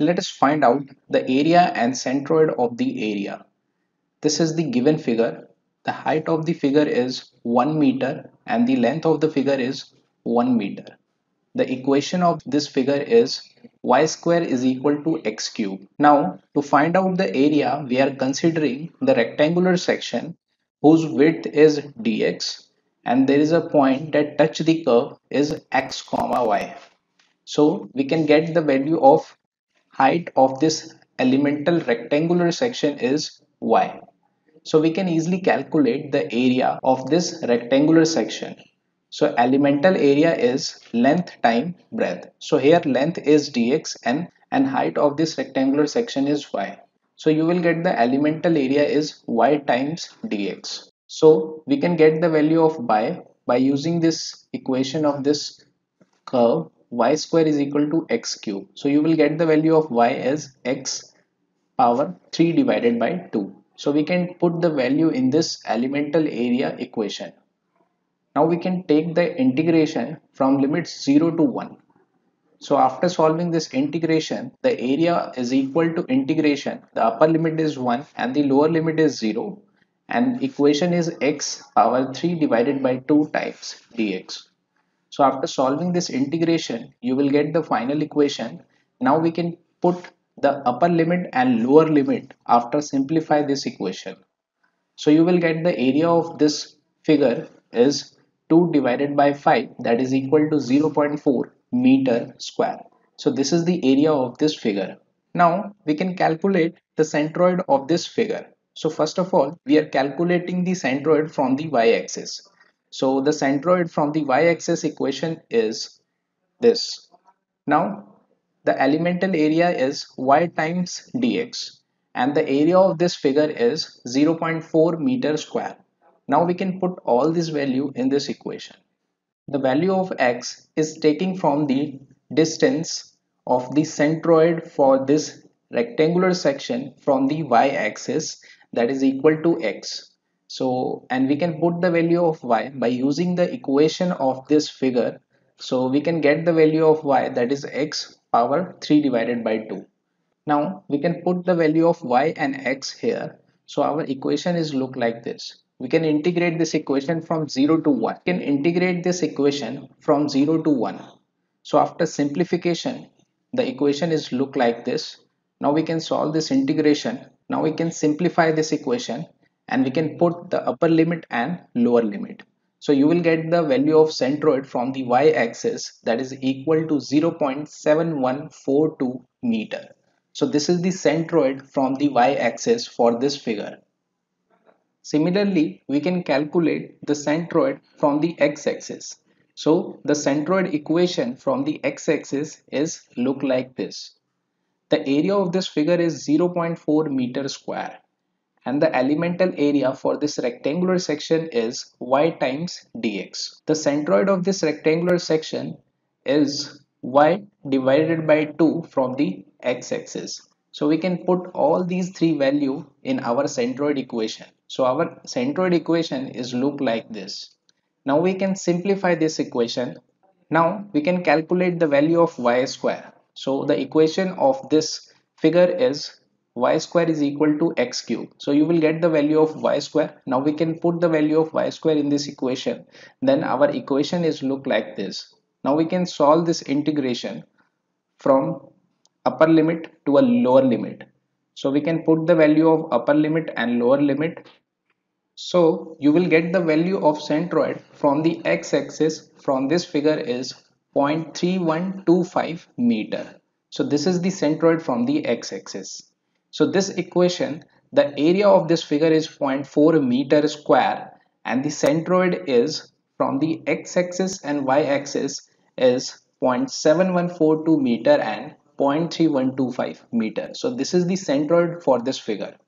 Let us find out the area and centroid of the area. This is the given figure. The height of the figure is 1 meter and the length of the figure is 1 meter. The equation of this figure is y square is equal to x cube. Now, to find out the area, we are considering the rectangular section whose width is dx and there is a point that touch the curve is x comma y. So we can get the value of height of this elemental rectangular section is y. So we can easily calculate the area of this rectangular section. So elemental area is length times breadth. So here length is dx and height of this rectangular section is y. So you will get the elemental area is y times dx. So we can get the value of y by using this equation of this curve y square is equal to x cube. So you will get the value of y as x power 3 divided by 2. So we can put the value in this elemental area equation. Now we can take the integration from limits 0 to 1. So after solving this integration, the area is equal to integration. The upper limit is 1 and the lower limit is 0. And equation is x power 3 divided by 2 times dx. So after solving this integration, you will get the final equation. Now we can put the upper limit and lower limit after simplify this equation. So you will get the area of this figure is 2 divided by 5, that is equal to 0.4 meter square. So this is the area of this figure. Now we can calculate the centroid of this figure. So first of all, we are calculating the centroid from the y-axis. So the centroid from the y-axis equation is this. Now the elemental area is y times dx and the area of this figure is 0.4 meter square. Now we can put all this value in this equation. The value of x is taking from the distance of the centroid for this rectangular section from the y-axis, that is equal to x. So, and we can put the value of y by using the equation of this figure. So we can get the value of y, that is x power 3 divided by 2. Now we can put the value of y and x here. So our equation is look like this. We can integrate this equation from 0 to 1. We can integrate this equation from 0 to 1. So after simplification, the equation is look like this. Now we can solve this integration. Now we can simplify this equation and we can put the upper limit and lower limit. So you will get the value of centroid from the y-axis, that is equal to 0.7142 meter. So this is the centroid from the y-axis for this figure. Similarly, we can calculate the centroid from the x-axis. So the centroid equation from the x-axis is look like this. The area of this figure is 0.4 meter square and the elemental area for this rectangular section is y times dx. The centroid of this rectangular section is y divided by 2 from the x-axis. So we can put all these three values in our centroid equation. So our centroid equation is look like this. Now we can simplify this equation. Now we can calculate the value of y square. So the equation of this figure is y square is equal to x cube. So you will get the value of y square. Now we can put the value of y square in this equation. Then our equation is look like this. Now we can solve this integration from upper limit to a lower limit. So we can put the value of upper limit and lower limit. So you will get the value of centroid from the x-axis from this figure is 0.3125 meter. So this is the centroid from the x-axis. So this equation, the area of this figure is 0.4 meter square and the centroid is from the x-axis and y-axis is 0.7142 meter and 0.3125 meter. So this is the centroid for this figure.